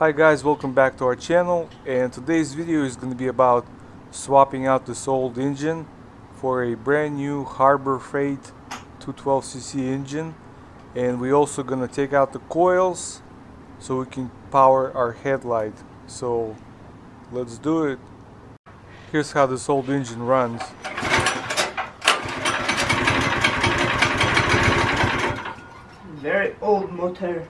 Hi guys, welcome back to our channel, and today's video is going to be about swapping out this old engine for a brand new Harbor Freight 212cc engine, and we're also going to take out the coils so we can power our headlight. So let's do it. Here's how this old engine runs. Very old motor.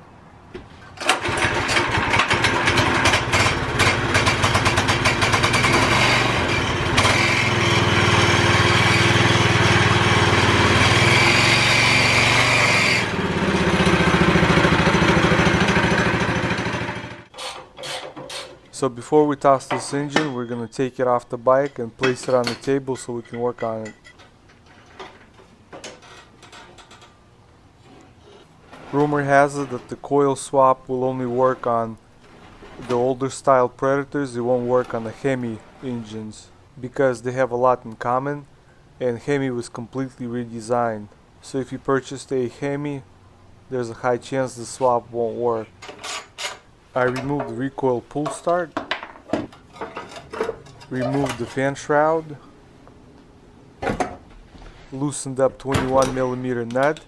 So before we toss this engine, we're going to take it off the bike and place it on the table so we can work on it. Rumor has it that the coil swap will only work on the older style Predators. It won't work on the Hemi engines because they have a lot in common, and Hemi was completely redesigned. So if you purchased a Hemi, there's a high chance the swap won't work. I removed the recoil pull start, removed the fan shroud, loosened up 21mm nut,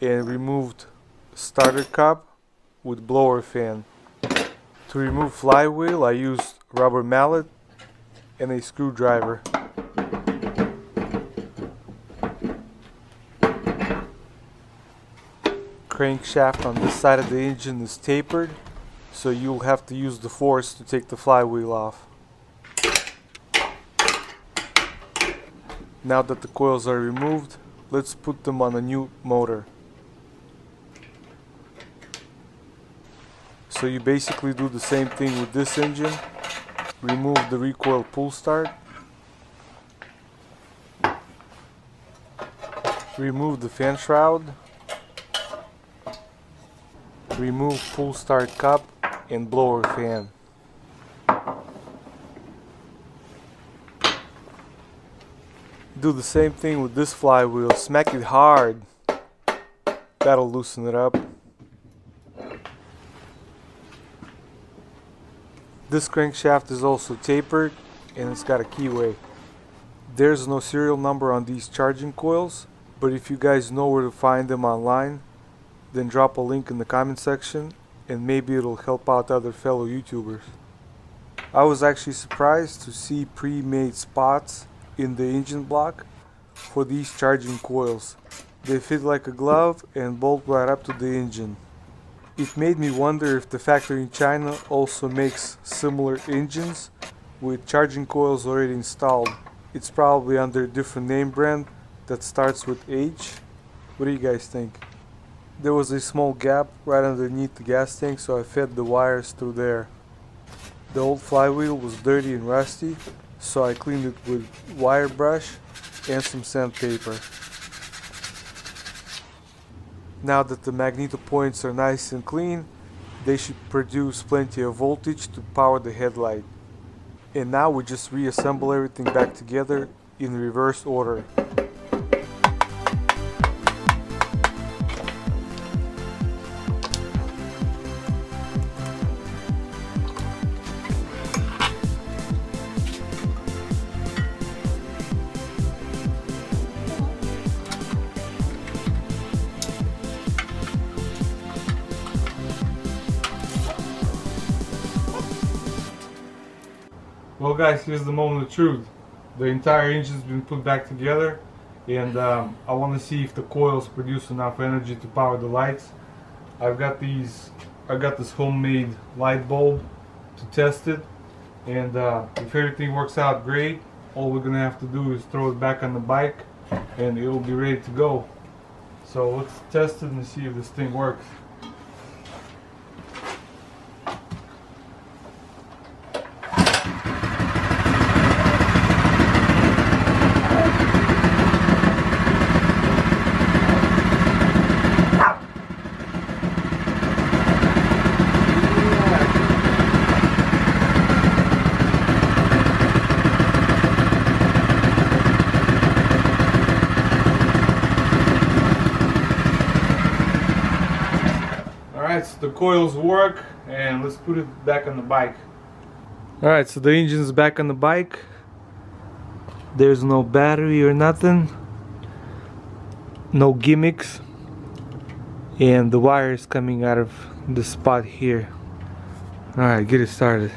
and removed starter cup with blower fan. To remove flywheel, I used rubber mallet and a screwdriver. Crankshaft on this side of the engine is tapered, so you'll have to use the force to take the flywheel off. Now that the coils are removed, let's put them on a new motor. So you basically do the same thing with this engine. Remove the recoil pull start. Remove the fan shroud. Remove pull start cup and blower fan. Do the same thing with this flywheel. Smack it hard. That'll loosen it up. This crankshaft is also tapered and it's got a keyway. There's no serial number on these charging coils, but if you guys know where to find them online, then drop a link in the comment section and maybe it'll help out other fellow YouTubers. I was actually surprised to see pre-made spots in the engine block for these charging coils. They fit like a glove and bolt right up to the engine. It made me wonder if the factory in China also makes similar engines with charging coils already installed. It's probably under a different name brand that starts with H. What do you guys think? There was a small gap right underneath the gas tank, so I fed the wires through there. The old flywheel was dirty and rusty, so I cleaned it with wire brush and some sandpaper. Now that the magneto points are nice and clean, they should produce plenty of voltage to power the headlight. And now we just reassemble everything back together in reverse order. Well guys, here's the moment of truth. The entire engine's been put back together, and I want to see if the coils produce enough energy to power the lights. I got this homemade light bulb to test it, and if everything works out great, all we're gonna have to do is throw it back on the bike and it'll be ready to go. So let's test it and see if this thing works. The coils work and let's put it back on the bike. Alright, so the engine's back on the bike. There's no battery or nothing, no gimmicks, and the wire is coming out of the spot here. Alright, get it started.